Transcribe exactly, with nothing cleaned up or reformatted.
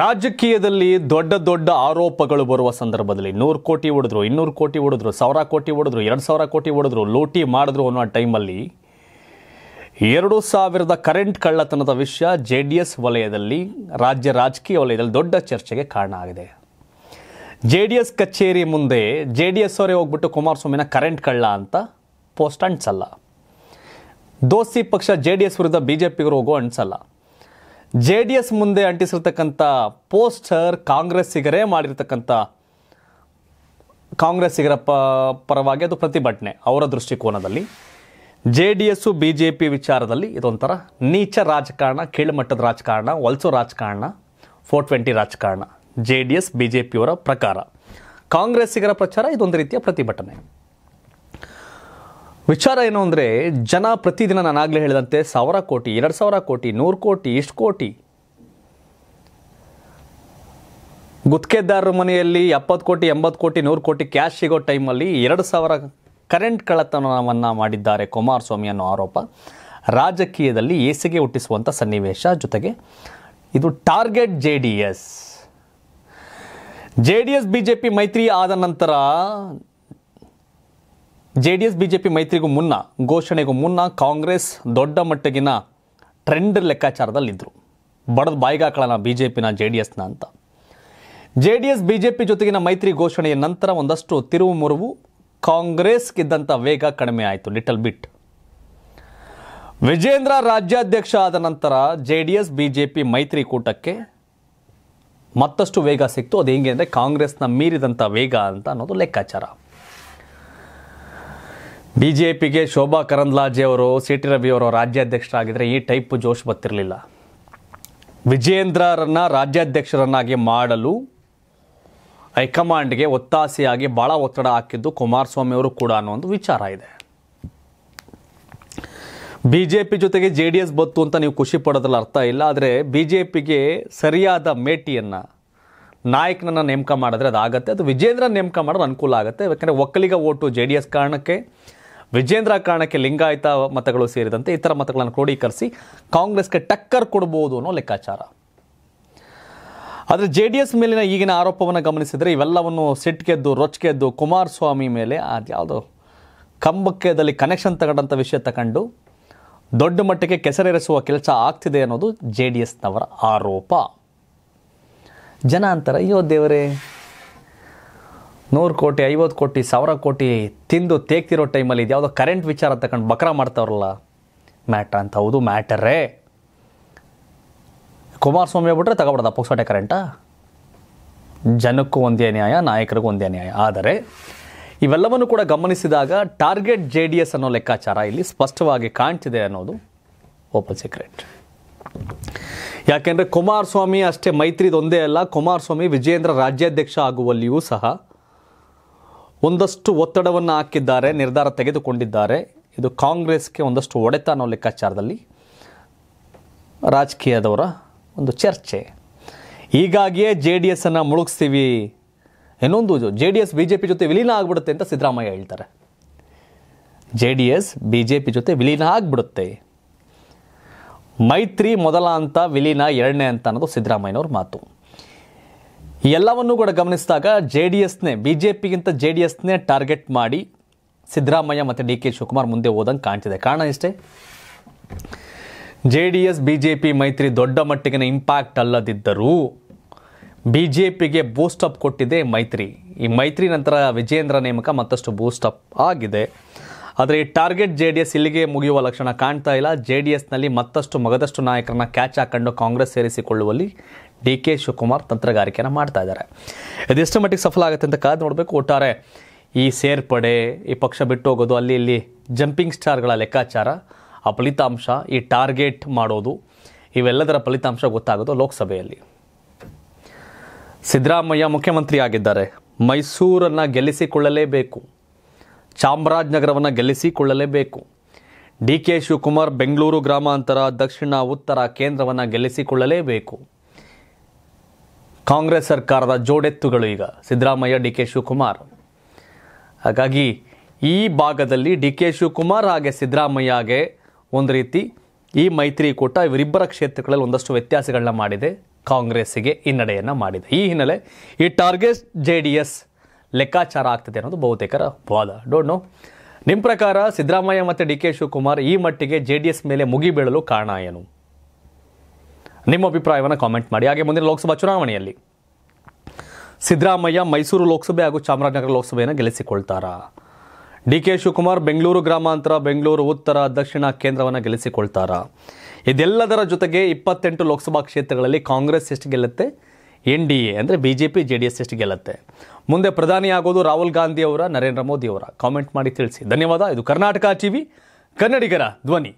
ರಾಜಕೀಯದಲ್ಲಿ ದೊಡ್ಡ ದೊಡ್ಡ ಆರೋಪಗಳು ಬರುವ ಸಂದರ್ಭದಲ್ಲಿ ನೂರು ಕೋಟಿ ಹೊಡೆದ್ರು ಇನ್ನೂರು ಕೋಟಿ ಹೊಡೆದ್ರು ಸಾವಿರ ಕೋಟಿ ಹೊಡೆದ್ರು ಎರಡು ಸಾವಿರ ಕೋಟಿ ಹೊಡೆದ್ರು ಲೂಟಿ ಮಾಡಿದ್ರು ಅನ್ನೋ ಟೈಮ್ ಅಲ್ಲಿ ಎರಡು ಸಾವಿರದ ಕರೆಂಟ್ ಕಳ್ಳತನದ ವಿಷಯ ಜೆಡಿಎಸ್ ವಲಯದಲ್ಲಿ ರಾಜ್ಯ ರಾಜಕೀಯ ವಲಯದಲ್ಲಿ ದೊಡ್ಡ ಚರ್ಚೆಗೆ ಕಾರಣ ಆಗಿದೆ. ಜೆಡಿಎಸ್ ಕಚೇರಿ ಮುಂದೆ ಜೆಡಿಎಸ್ ಅವರೇ ಹೋಗ್ಬಿಟ್ಟು ಕುಮಾರಸ್ವಾಮಿನ ಕರೆಂಟ್ ಕಳ್ಳ ಅಂತ ಪೋಸ್ಟ್ ಅಂಟಿಸಲ್ಲ. ದೋಸ್ತಿ ಪಕ್ಷ ಜೆಡಿಎಸ್ ವಿರುದ್ಧ ಬಿಜೆಪಿಗರು ಹೋಗೋ ಅಂಟಿಸಲ್ಲ. ಜೆಡಿಎಸ್ ಮುಂದೆ ಅಂಟಿಸಿರ್ತಕ್ಕಂಥ ಪೋಸ್ಟರ್ ಕಾಂಗ್ರೆಸ್ಸಿಗರೇ ಮಾಡಿರ್ತಕ್ಕಂಥ ಕಾಂಗ್ರೆಸ್ಸಿಗರ ಪ ಪರವಾಗಿ ಅದು ಪ್ರತಿಭಟನೆ. ಅವರ ದೃಷ್ಟಿಕೋನದಲ್ಲಿ ಜೆಡಿಎಸ್ ಬಿಜೆಪಿ ವಿಚಾರದಲ್ಲಿ ಇದೊಂಥರ ನೀಚ ರಾಜಕಾರಣ, ಕೀಳುಮಟ್ಟದ ರಾಜಕಾರಣ, ವಲಸೋ ರಾಜಕಾರಣ, ಫೋರ್ ಟ್ವೆಂಟಿ ರಾಜಕಾರಣ. ಜೆಡಿಎಸ್ ಬಿಜೆಪಿಯವರ ಪ್ರಕಾರ ಕಾಂಗ್ರೆಸ್ಸಿಗರ ಪ್ರಚಾರ ಇದೊಂದು ರೀತಿಯ ಪ್ರತಿಭಟನೆ. ವಿಚಾರ ಏನು ಅಂದರೆ, ಜನ ಪ್ರತಿದಿನ ನಾನಾಗಲೇ ಹೇಳಿದಂತೆ ಸಾವಿರ ಕೋಟಿ ಎರಡು ಸಾವಿರ ಕೋಟಿ ನೂರು ಕೋಟಿ ಇಷ್ಟು ಕೋಟಿ ಗುತ್ತಿಗೆದಾರರ ಮನೆಯಲ್ಲಿ ಎಪ್ಪತ್ತು ಕೋಟಿ ಎಂಬತ್ತು ಕೋಟಿ ನೂರು ಕೋಟಿ ಕ್ಯಾಶ್ ಸಿಗೋ ಟೈಮಲ್ಲಿ ಎರಡು ಸಾವಿರ ಕರೆಂಟ್ ಕಳ್ಳತನವನ್ನು ಮಾಡಿದ್ದಾರೆ ಕುಮಾರಸ್ವಾಮಿ ಅನ್ನೋ ಆರೋಪ ರಾಜಕೀಯದಲ್ಲಿ ಏಸಿಗೆ ಹುಟ್ಟಿಸುವಂಥ ಸನ್ನಿವೇಶ. ಜೊತೆಗೆ ಇದು target J D S J D S B J P ಮೈತ್ರಿ ಆದ ನಂತರ, J D S B J P ಮೈತ್ರಿಗೂ ಮುನ್ನ, ಘೋಷಣೆಗೂ ಮುನ್ನ ಕಾಂಗ್ರೆಸ್ ದೊಡ್ಡ ಮಟ್ಟಗಿನ ಟ್ರೆಂಡ್ ಲೆಕ್ಕಾಚಾರದಲ್ಲಿದ್ದರು. ಬಡದ ಬಾಯಿಗಾಕಳನ ಬಿ ಜೆ ಪಿನ ಜೆ ಡಿ ಎಸ್ನ ಅಂತ. J D S B J P ಜೊತೆಗಿನ ಮೈತ್ರಿ ಘೋಷಣೆಯ ನಂತರ ಒಂದಷ್ಟು ತಿರುವು ಮುರುವು ಕಾಂಗ್ರೆಸ್ಗಿದ್ದಂಥ ವೇಗ ಕಡಿಮೆ ಆಯಿತು, ಲಿಟಲ್ ಬಿಟ್. ವಿಜೇಂದ್ರ ರಾಜ್ಯಾಧ್ಯಕ್ಷ ಆದ ನಂತರ J D S B J P ಮೈತ್ರಿಕೂಟಕ್ಕೆ ಮತ್ತಷ್ಟು ವೇಗ ಸಿಕ್ತು. ಅದು ಹೇಗೆ ಅಂದರೆ, ಕಾಂಗ್ರೆಸ್ನ ಮೀರಿದಂಥ ವೇಗ ಅಂತ ಅನ್ನೋದು ಲೆಕ್ಕಾಚಾರ. ಬಿ ಜೆ ಪಿಗೆ ಶೋಭಾ ಕರಂದ್ಲಾಜೆಯವರು, ಸಿ ಟಿ ರವಿಯವರು ರಾಜ್ಯಾಧ್ಯಕ್ಷರಾಗಿದ್ದರೆ ಈ ಟೈಪ್ ಜೋಶ್ ಬರ್ತಿರಲಿಲ್ಲ. ವಿಜೇಂದ್ರರನ್ನು ರಾಜ್ಯಾಧ್ಯಕ್ಷರನ್ನಾಗಿ ಮಾಡಲು ಹೈಕಮಾಂಡ್ಗೆ ಒತ್ತಾಸೆಯಾಗಿ ಭಾಳ ಒತ್ತಡ ಹಾಕಿದ್ದು ಕುಮಾರಸ್ವಾಮಿಯವರು ಕೂಡ ಅನ್ನೋ ಒಂದು ವಿಚಾರ ಇದೆ. ಬಿ ಜೆ ಪಿ ಜೊತೆಗೆ ಜೆ ಡಿ ಎಸ್ ಬತ್ತು ಅಂತ ನೀವು ಖುಷಿ ಪಡೋದ್ರಲ್ಲಿ ಅರ್ಥ ಇಲ್ಲ. ಆದರೆ ಬಿ ಜೆ ಪಿಗೆ ಸರಿಯಾದ ಮೇಟಿಯನ್ನು, ನಾಯಕನನ್ನು ನೇಮಕ ಮಾಡಿದ್ರೆ ಅದಾಗತ್ತೆ. ಅದು ವಿಜೇಂದ್ರ ನೇಮಕ ಮಾಡೋದು ಅನುಕೂಲ ಆಗುತ್ತೆ. ಯಾಕಂದರೆ Vokkaliga vote J D S ಕಾರಣಕ್ಕೆ, ವಿಜೇಂದ್ರ ಕಾರಣಕ್ಕೆ ಲಿಂಗಾಯತ ಮತಗಳು ಸೇರಿದಂತೆ ಇತರ ಮತಗಳನ್ನು ಕ್ರೋಢೀಕರಿಸಿ ಕಾಂಗ್ರೆಸ್ಗೆ ಟಕ್ಕರ್ ಕೊಡ್ಬೋದು ಅನ್ನೋ ಲೆಕ್ಕಾಚಾರ. ಆದರೆ ಜೆ ಡಿ ಎಸ್ ಮೇಲಿನ ಈಗಿನ ಆರೋಪವನ್ನು ಗಮನಿಸಿದರೆ ಇವೆಲ್ಲವನ್ನು ಸಿಟ್ಗೆದ್ದು ರೊಚ್ಗೆದ್ದು ಕುಮಾರಸ್ವಾಮಿ ಮೇಲೆ ಅದು ಯಾವುದೋ ಕಂಬಕ್ಕೆದಲ್ಲಿ ಕನೆಕ್ಷನ್ ತಗೊಂಡಂಥ ವಿಷಯ ತಗೊಂಡು ದೊಡ್ಡ ಮಟ್ಟಿಗೆ ಕೆಸರೆರೆಸುವ ಕೆಲಸ ಆಗ್ತಿದೆ ಅನ್ನೋದು ಜೆ ಡಿ ಎಸ್ನವರ ಆರೋಪ. ಜನ ಅಂತಾರೆ, ಅಯ್ಯೋ ದೇವರೇ, ನೂರು ಕೋಟಿ ಐವತ್ತು ಕೋಟಿ ಸಾವಿರ ಕೋಟಿ ತಿಂದು ತೇಗ್ತಿರೋ ಟೈಮಲ್ಲಿ ಇದು ಯಾವುದೋ ಕರೆಂಟ್ ವಿಚಾರ ತಗೊಂಡು ಬಕ್ರ ಮಾಡ್ತಾವ್ರಲ್ಲ ಮ್ಯಾಟ್ರ್ ಅಂತ. ಹೌದು, ಮ್ಯಾಟರೇ. ಕುಮಾರಸ್ವಾಮಿ ಬಿಟ್ಟರೆ ತಗೊಬಾರ್ದು ಪೋಕ್ಸೋಟೆ ಕರೆಂಟಾ? ಜನಕ್ಕೂ ಒಂದೇ ನ್ಯಾಯ, ನಾಯಕರಿಗೂ ಒಂದೇ ನ್ಯಾಯ. ಆದರೆ ಇವೆಲ್ಲವನ್ನು ಕೂಡ ಗಮನಿಸಿದಾಗ ಟಾರ್ಗೆಟ್ ಜೆ ಡಿ ಎಸ್ ಅನ್ನೋ ಲೆಕ್ಕಾಚಾರ ಇಲ್ಲಿ ಸ್ಪಷ್ಟವಾಗಿ ಕಾಣ್ತಿದೆ ಅನ್ನೋದು ಓಪನ್ ಸೀಕ್ರೆಟ್. ಯಾಕೆಂದರೆ ಕುಮಾರಸ್ವಾಮಿ ಅಷ್ಟೇ ಮೈತ್ರಿದೊಂದೇ ಅಲ್ಲ, ಕುಮಾರಸ್ವಾಮಿ ವಿಜೇಂದ್ರ ರಾಜ್ಯಾಧ್ಯಕ್ಷ ಆಗುವಲ್ಲಿಯೂ ಸಹ ಒಂದಷ್ಟು ಒತ್ತಡವನ್ನು ಹಾಕಿದ್ದಾರೆ, ನಿರ್ಧಾರ ತೆಗೆದುಕೊಂಡಿದ್ದಾರೆ. ಇದು ಕಾಂಗ್ರೆಸ್ಗೆ ಒಂದಷ್ಟು ಹೊಡೆತ ಅನ್ನೋ ಲೆಕ್ಕಾಚಾರದಲ್ಲಿ ರಾಜಕೀಯದವರ ಒಂದು ಚರ್ಚೆ. ಹೀಗಾಗಿಯೇ ಜೆ ಡಿ ಎಸ್ ಅನ್ನು ಮುಳುಗಿಸ್ತೀವಿ, ಇನ್ನೊಂದು J D S B J P ಜೊತೆ ವಿಲೀನ ಆಗಿಬಿಡುತ್ತೆ ಅಂತ ಸಿದ್ದರಾಮಯ್ಯ ಹೇಳ್ತಾರೆ. J D S B J P ಜೊತೆ ವಿಲೀನ ಆಗಿಬಿಡುತ್ತೆ, ಮೈತ್ರಿ ಮೊದಲ ಅಂತ, ವಿಲೀನ ಎರಡನೇ ಅಂತ ಅನ್ನೋದು ಸಿದ್ದರಾಮಯ್ಯನವ್ರ ಮಾತು. ಎಲ್ಲವನ್ನೂ ಕೂಡ ಗಮನಿಸಿದಾಗ ಜೆ ಡಿ ಎಸ್ನೇ, ಬಿ ಜೆ ಪಿಗಿಂತ ಜೆ ಡಿ ಎಸ್ನೇ ಟಾರ್ಗೆಟ್ ಮಾಡಿ ಸಿದ್ದರಾಮಯ್ಯ ಮತ್ತು ಡಿ ಕೆ ಶಿವಕುಮಾರ್ ಮುಂದೆ ಹೋದಂಗೆ ಕಾಣ್ತಿದೆ. ಕಾರಣ ಇಷ್ಟೇ, J D S B J P ಮೈತ್ರಿ ದೊಡ್ಡ ಮಟ್ಟಿಗಿನ ಇಂಪ್ಯಾಕ್ಟ್ ಅಲ್ಲದಿದ್ದರೂ ಬಿ ಜೆ ಪಿಗೆ ಬೂಸ್ಟಪ್ ಕೊಟ್ಟಿದೆ ಮೈತ್ರಿ. ಈ ಮೈತ್ರಿ ನಂತರ ವಿಜೇಂದ್ರ ನೇಮಕ ಮತ್ತಷ್ಟು ಬೂಸ್ಟಪ್ ಆಗಿದೆ. ಆದರೆ ಈ ಟಾರ್ಗೆಟ್ ಜೆ ಡಿ ಎಸ್ ಇಲ್ಲಿಗೆ ಮುಗಿಯುವ ಲಕ್ಷಣ ಕಾಣ್ತಾ ಇಲ್ಲ. ಜೆ ಡಿ ಎಸ್ನಲ್ಲಿ ಮತ್ತಷ್ಟು ಮಗದಷ್ಟು ನಾಯಕರನ್ನ ಕ್ಯಾಚ್ ಹಾಕೊಂಡು ಕಾಂಗ್ರೆಸ್ ಸೇರಿಸಿಕೊಳ್ಳುವಲ್ಲಿ ಡಿ ಕೆ ಶಿವಕುಮಾರ್ ತಂತ್ರಗಾರಿಕೆಯನ್ನು ಮಾಡ್ತಾ ಇದ್ದಾರೆ. ಇದೆಷ್ಟು ಮಟ್ಟಿಗೆ ಸಫಲ ಆಗುತ್ತೆ ಅಂತ ಕಾದು ನೋಡಬೇಕು. ಒಟ್ಟಾರೆ ಈ ಸೇರ್ಪಡೆ, ಈ ಪಕ್ಷ ಬಿಟ್ಟು ಹೋಗೋದು, ಅಲ್ಲಿ ಇಲ್ಲಿ ಜಂಪಿಂಗ್ ಸ್ಟಾರ್ಗಳ ಲೆಕ್ಕಾಚಾರ, ಆ ಫಲಿತಾಂಶ, ಈ ಟಾರ್ಗೆಟ್ ಮಾಡೋದು, ಇವೆಲ್ಲದರ ಫಲಿತಾಂಶ ಗೊತ್ತಾಗೋದು ಲೋಕಸಭೆಯಲ್ಲಿ. ಸಿದ್ದರಾಮಯ್ಯ ಮುಖ್ಯಮಂತ್ರಿ ಆಗಿದ್ದಾರೆ, ಮೈಸೂರನ್ನು ಗೆಲ್ಲಿಸಿಕೊಳ್ಳಲೇಬೇಕು, ಚಾಮರಾಜನಗರವನ್ನು ಗೆಲ್ಲಿಸಿಕೊಳ್ಳಲೇಬೇಕು. ಡಿ ಕೆ ಶಿವಕುಮಾರ್ ಬೆಂಗಳೂರು ಗ್ರಾಮಾಂತರ, ದಕ್ಷಿಣ, ಉತ್ತರ, ಕೇಂದ್ರವನ್ನು ಗೆಲ್ಲಿಸಿಕೊಳ್ಳಲೇಬೇಕು. ಕಾಂಗ್ರೆಸ್ ಸರ್ಕಾರದ ಜೋಡೆತ್ತುಗಳು ಈಗ ಸಿದ್ದರಾಮಯ್ಯ, ಡಿ ಕೆ ಶಿವಕುಮಾರ್. ಹಾಗಾಗಿ ಈ ಭಾಗದಲ್ಲಿ ಡಿ ಕೆ ಶಿವಕುಮಾರ್ ಹಾಗೆ ಸಿದ್ದರಾಮಯ್ಯಗೆ ಒಂದು ರೀತಿ ಈ ಮೈತ್ರಿಕೂಟ ಇವರಿಬ್ಬರ ಕ್ಷೇತ್ರಗಳಲ್ಲಿ ಒಂದಷ್ಟು ವ್ಯತ್ಯಾಸಗಳನ್ನ ಮಾಡಿದೆ. ಕಾಂಗ್ರೆಸ್ಸಿಗೆ ಹಿನ್ನಡೆಯನ್ನ ಮಾಡಿದೆ. ಈ ಹಿನ್ನೆಲೆ ಈ ಟಾರ್ಗೆಟ್ ಜೆಡಿಎಸ್ ಲೆಕ್ಕಾಚಾರ ಆಗ್ತಿದೆ ಅನ್ನೋದು ಬಹುತೇಕರ ವಾದ. ಡೋಂಟ್ ನೋ, ನಿಮ್ಮ ಪ್ರಕಾರ ಸಿದ್ದರಾಮಯ್ಯ ಮತ್ತು ಡಿ ಕೆ ಶಿವಕುಮಾರ್ ಈ ಮಟ್ಟಿಗೆ ಜೆಡಿಎಸ್ ಮೇಲೆ ಮುಗಿಬೀಳಲು ಕಾರಣ ಏನು? ನಿಮ್ಮ ಅಭಿಪ್ರಾಯವನ್ನು ಕಾಮೆಂಟ್ ಮಾಡಿ. ಹಾಗೆ ಮುಂದಿನ ಲೋಕಸಭಾ ಚುನಾವಣೆಯಲ್ಲಿ ಸಿದ್ದರಾಮಯ್ಯ ಮೈಸೂರು ಲೋಕಸಭೆ ಹಾಗೂ ಚಾಮರಾಜನಗರ ಲೋಕಸಭೆಯನ್ನು ಗೆಲ್ಲಿಸಿಕೊಳ್ತಾರಾ? ಡಿ ಕೆ ಶಿವಕುಮಾರ್ ಬೆಂಗಳೂರು ಗ್ರಾಮಾಂತರ, ಬೆಂಗಳೂರು ಉತ್ತರ, ದಕ್ಷಿಣ ಕೇಂದ್ರವನ್ನು ಗೆಲ್ಲಿಸಿಕೊಳ್ತಾರಾ? ಇದೆಲ್ಲದರ ಜೊತೆಗೆ ಇಪ್ಪತ್ತೆಂಟು ಲೋಕಸಭಾ ಕ್ಷೇತ್ರಗಳಲ್ಲಿ ಕಾಂಗ್ರೆಸ್ ಎಷ್ಟು ಗೆಲ್ಲುತ್ತೆ, ಎನ್ ಡಿ ಎ ಅಂದರೆ B J P J D S ಎಷ್ಟು ಗೆಲ್ಲುತ್ತೆ, ಮುಂದೆ ಪ್ರಧಾನಿ ಆಗೋದು ರಾಹುಲ್ ಗಾಂಧಿ ಅವರ ನರೇಂದ್ರ ಮೋದಿ ಅವರ? ಕಾಮೆಂಟ್ ಮಾಡಿ ತಿಳಿಸಿ. ಧನ್ಯವಾದ. ಇದು ಕರ್ನಾಟಕ ಟಿವಿ ಕನ್ನಡಿಗರ ಧ್ವನಿ.